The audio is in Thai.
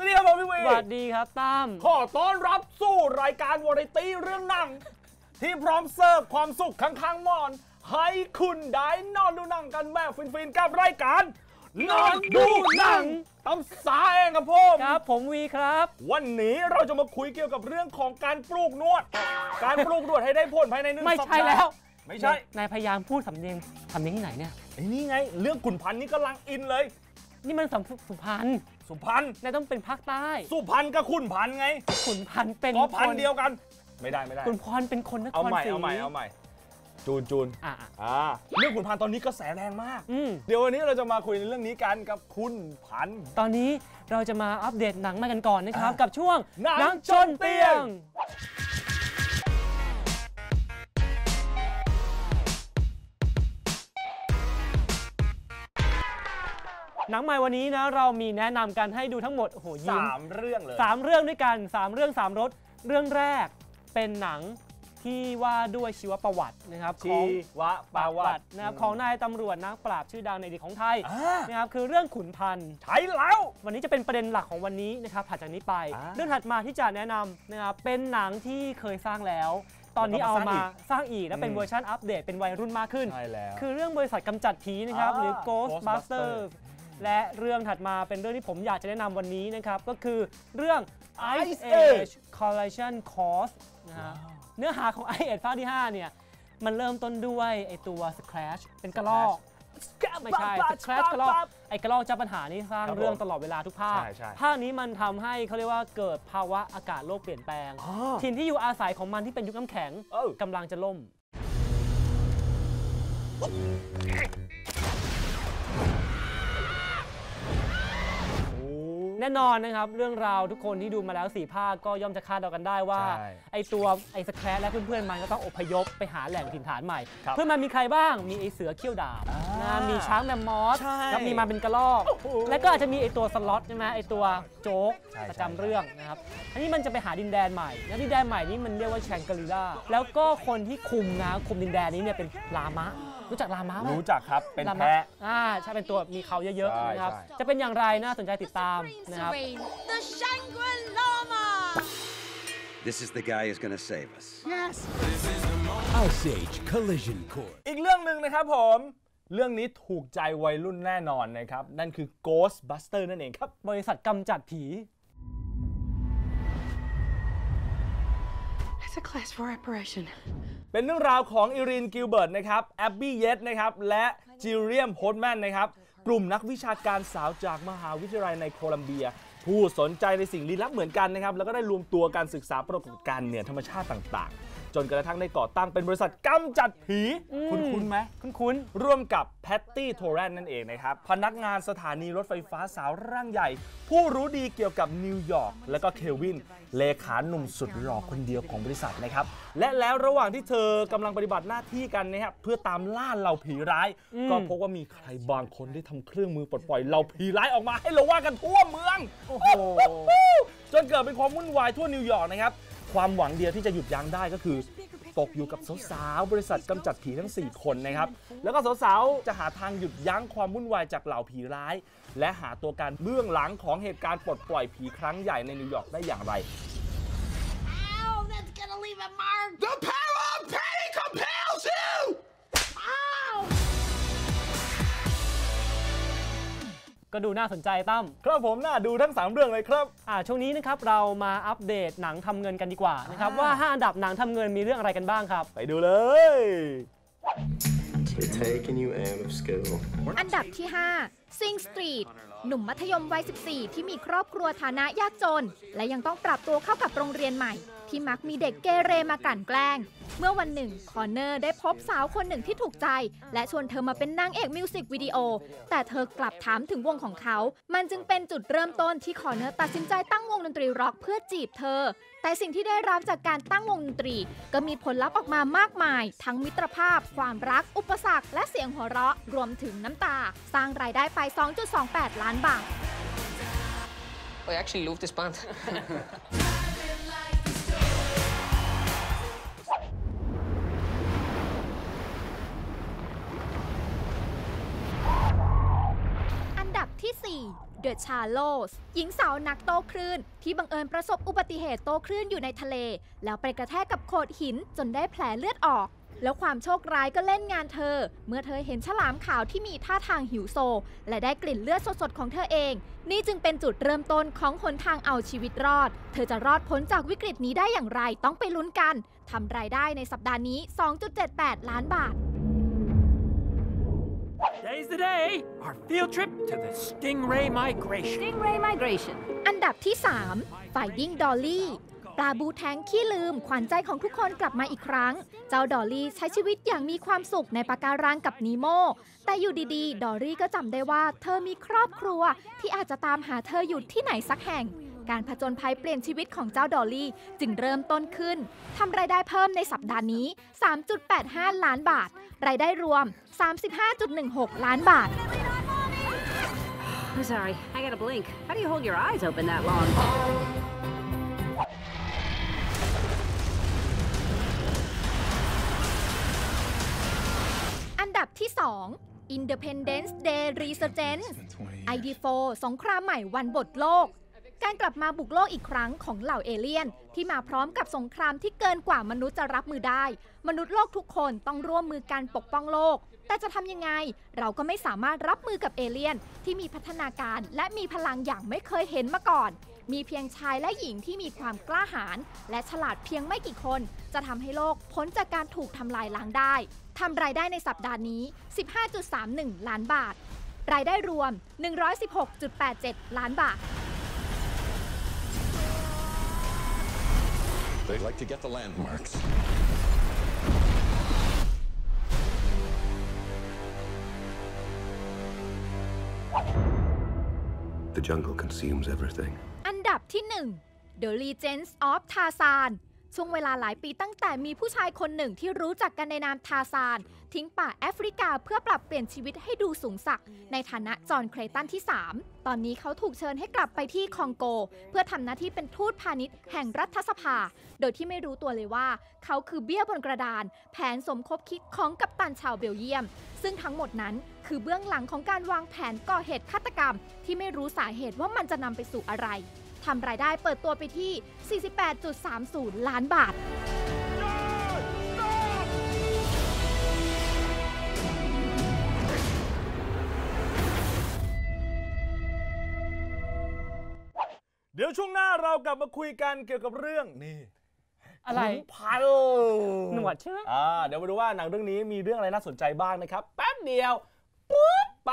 วัสดีครับพี่เวย์สวัสดีครับตั้มขอต้อนรับสู่รายการวาไรตี้เรื่องหนังที่พร้อมเสิร์ฟความสุขข้างๆหมอนให้คุณได้นอนดูหนังกันแบบฟินๆกับรายการนอนดูหนังตั้มสาเองครับผมครับผมวีครับวันนี้เราจะมาคุยเกี่ยวกับเรื่องของการปลูกนวดการปลูกนวดให้ได้ผลภายใน1 สัปดาห์ไม่ใช่แล้วไม่ใช่นายพยายามพูดสำเนียงที่ไหนเนี่ยนี่ไงเรื่องขุนพันธุ์นี่กำลังอินเลยนี่มันสุพรรณนายต้องเป็นภาคใต้สุพรรณกับขุนพันธุ์ไงขุนพันธุ์เป็นก็พันเดียวกันไม่ได้ขุนพรเป็นคนนครศรีเอาใหม่จูนเรื่องขุนพันธุ์ตอนนี้กระแสแรงมากเดี๋ยววันนี้เราจะมาคุยในเรื่องนี้กันกับคุณพันธุ์ตอนนี้เราจะมาอัปเดตหนังมากันก่อนนะครับกับช่วงหนังชนเตียงหนังใหม่วันนี้นะเรามีแนะนำกันให้ดูทั้งหมดโหยิง3เรื่องเลย3เรื่องด้วยกัน3เรื่อง3รสเรื่องแรกเป็นหนังที่ว่าด้วยชีวประวัตินะครับของนายตำรวจนักปราบชื่อดังในอดีตของไทยนะครับคือเรื่องขุนพันธุ์ใช่แล้ววันนี้จะเป็นประเด็นหลักของวันนี้นะครับถัดจากนี้ไปเรื่องถัดมาที่จะแนะนำนะครับเป็นหนังที่เคยสร้างแล้วตอนนี้เอามาสร้างอีกและเป็นเวอร์ชันอัปเดตเป็นวัยรุ่นมากขึ้นคือเรื่องบริษัทกำจัดผีนะครับหรือ Ghostbustersและเรื่องถัดมาเป็นเรื่องที่ผมอยากจะแนะนำวันนี้นะครับก็คือเรื่อง Ice Age: Collision Course นะฮะเนื้อหาของ Ice Age ภาคที่ 5 เนี่ยมันเริ่มต้นด้วยไอตัว Scratch เป็นกระรอกไม่ใช่ Scratch กระรอกไอกระรอกเจ้าปัญหานี่สร้างเรื่องตลอดเวลาทุกภาคนี้มันทำให้เขาเรียกว่าเกิดภาวะอากาศโลกเปลี่ยนแปลงถิ่นที่อยู่อาศัยของมันที่เป็นยุคน้ำแข็งกำลังจะล่มแน่นอนนะครับเรื่องราวทุกคนที่ดูมาแล้ว4ภาคก็ย่อมจะคาดเดากันได้ว่าไอตัวไอสแครชและเพื่อนๆมันก็ต้องอพยพไปหาแหล่งถิ่นฐานใหม่เพื่อนมันมีใครบ้างมีไอเสือเขี้ยวดาบมีช้างแมมมอสแล้วมีมาเป็นกระรอกและก็อาจจะมีไอตัวสล็อตใช่ไหมไอตัวโจ๊กประจำเรื่องนะครับอันนี้มันจะไปหาดินแดนใหม่แล้วดินแดนใหม่นี้มันเรียกว่าแชงกรีล่าแล้วก็คนที่คุมดินแดนนี้เนี่ยเป็นลามะรู้จักลามะไหมรู้จักครับเป็นแพะใช่เป็นตัวมีเขาเยอะๆนะครับจะเป็นอย่างไรน่าสนใจติดตามนะครับ The Shangri-Lama This is the guy who's gonna save us Yes This is the Ice Age Collision Course อีกเรื่องหนึ่งนะครับผมเรื่องนี้ถูกใจวัยรุ่นแน่นอนนะครับนั่นคือ Ghostbusters นั่นเองครับบริษัทกำจัดผี It's a class 4 operationเป็นเรื่องราวของอิริน กิลเบิร์ตนะครับแอบบี้ เยตส์นะครับและจิลเลียม โฮสแมนนะครับกลุ่มนักวิชาการสาวจากมหาวิทยาลัยในโคลัมเบียผู้สนใจในสิ่งลี้ลับเหมือนกันนะครับแล้วก็ได้รวมตัวการศึกษาปรากฏการณ์เหนือธรรมชาติต่างๆจนกระทั่งได้ก่อตั้งเป็นบริษัทกำจัดผีคุ้นๆไหมคุ้นๆร่วมกับแพตตี้ โทแรนนั่นเองนะครับพนักงานสถานีรถไฟฟ้าสาวร่างใหญ่ผู้รู้ดีเกี่ยวกับนิวยอร์กและก็เควินเลขาหนุ่มสุดหล่อคนเดียวของบริษัทนะครับและแล้วระหว่างที่เธอกำลังปฏิบัติหน้าที่กันนะครับเพื่อตามล่าเหล่าผีร้ายก็พบว่ามีใครบางคนได้ทำเครื่องมือปลดปล่อยเหล่าผีร้ายออกมาให้เราว่ากันทั่วเมืองโอ้โหจนเกิดเป็นความวุ่นวายทั่วนิวยอร์กนะครับความหวังเดียวที่จะหยุดยั้งได้ก็คือตกอยู่กับสาวๆบริษัทกำจัดผีทั้ง4คนนะครับแล้วก็สาวๆจะหาทางหยุดยั้งความวุ่นวายจากเหล่าผีร้ายและหาตัวการเบื้องหลังของเหตุการณ์ปลดปล่อยผีครั้งใหญ่ในนิวยอร์กได้อย่างไร Ow, that's gonna leave a mark. The power of petty compels you. Ow. ก็ดูน่าสนใจตั้มครับผมน่าดูทั้ง3เรื่องเลยครับช่วงนี้นะครับเรามาอัปเดตหนังทำเงินกันดีกว่านะครับว่า5อันดับหนังทำเงินมีเรื่องอะไรกันบ้างครับไปดูเลยอันดับที่5 Sing Street หนุ่มมัธยมวัย14ที่มีครอบครัวฐานะยากจนและยังต้องปรับตัวเข้ากับโรงเรียนใหม่ที่มักมีเด็กเกเรมากั่นแกล้งเมื่อวันหนึ่งคอนเนอร์ได้พบสาวคนหนึ่งที่ถูกใจและชวนเธอมาเป็นนางเอกมิวสิกวิดีโอแต่เธอกลับถามถึงวงของเขามันจึงเป็นจุดเริ่มต้นที่คอนเนอร์ตัดสินใจตั้งวงดนตรีร็อกเพื่อจีบเธอแต่สิ่งที่ได้รับจากการตั้งวงดนตรีก็มีผลลัพธ์ออกมามากมายทั้งมิตรภาพความรักอุปสรรคและเสียงหัวเราะรวมถึงน้ำตาสร้างรายได้ไป 2.28 ล้านบาท I actually love this band อันดับที่ ที่4 The Charlos หญิงสาวนักโต้คลื่นที่บังเอิญประสบอุบัติเหตุโต้คลื่นอยู่ในทะเลแล้วไปกระแทกกับโขดหินจนได้แผลเลือดออกแล้วความโชคร้ายก็เล่นงานเธอเมื่อเธอเห็นฉลามขาวที่มีท่าทางหิวโซและได้กลิ่นเลือดสดๆของเธอเองนี่จึงเป็นจุดเริ่มต้นของหนทางเอาชีวิตรอดเธอจะรอดพ้นจากวิกฤตนี้ได้อย่างไรต้องไปลุ้นกันทำรายได้ในสัปดาห์นี้ 2.78 ล้านบาท Today's the day our field trip to the Stingray Migration อันดับที่ 3 Finding Doryปลาบูแทงขี้ลืมขวัญใจของทุกคนกลับมาอีกครั้งเจ้าดอลลี่ใช้ชีวิตอย่างมีความสุขในปะการังกับนีโมแต่อยู่ดีๆดอลลี่ก็จำได้ว่าเธอมีครอบครัวที่อาจจะตามหาเธออยู่ที่ไหนสักแห่งการผจญภัยเปลี่ยนชีวิตของเจ้าดอลลี่จึงเริ่มต้นขึ้นทำรายได้เพิ่มในสัปดาห์นี้ 3.85 ล้านบาทรายได้รวม 35.16 ล้านบาทSorry, I gotta blink. How do you hold your eyes open that long?อันดับที่ 2 Independence Day Resurgence ID4 สงครามใหม่วันบทโลกการกลับมาบุกโลกอีกครั้งของเหล่าเอเลี่ยนที่มาพร้อมกับสงครามที่เกินกว่ามนุษย์จะรับมือได้มนุษย์โลกทุกคนต้องร่วมมือกันปกป้องโลกแต่จะทำยังไงเราก็ไม่สามารถรับมือกับเอเลี่ยนที่มีพัฒนาการและมีพลังอย่างไม่เคยเห็นมาก่อนมีเพียงชายและหญิงที่มีความกล้าหาญและฉลาดเพียงไม่กี่คนจะทำให้โลกพ้นจากการถูกทำลายล้างได้ทำรายได้ในสัปดาห์นี้ 15.31 ล้านบาทรายได้รวม 116.87 ล้านบาทอันดับที่ 1 The Legend of Tarzanช่วงเวลาหลายปีตั้งแต่มีผู้ชายคนหนึ่งที่รู้จักกันในนามทาซานทิ้งป่าแอฟริกาเพื่อปรับเปลี่ยนชีวิตให้ดูสูงสักในฐานะจอห์นเคลตันที่ 3ตอนนี้เขาถูกเชิญให้กลับไปที่คองโกเพื่อทำหน้าที่เป็นทูตพาณิชย์แห่งรัฐสภาโดยที่ไม่รู้ตัวเลยว่าเขาคือเบี้ยบนกระดานแผนสมคบคิดของกัปตันชาวเบลเยียมซึ่งทั้งหมดนั้นคือเบื้องหลังของการวางแผนก่อเหตุฆาตกรรมที่ไม่รู้สาเหตุว่ามันจะนำไปสู่อะไรทำรายได้เปิดตัวไปที่ 48.30 ล้านบาทเดี๋ยวช่วงหน้าเรากลับมาคุยกันเกี่ยวกับเรื่องนี่อะไรพันหนวดใช่ไหมเดี๋ยวมาดูว่าหนังเรื่องนี้มีเรื่องอะไรน่าสนใจบ้างนะครับแป๊บเดียวปุ๊บไป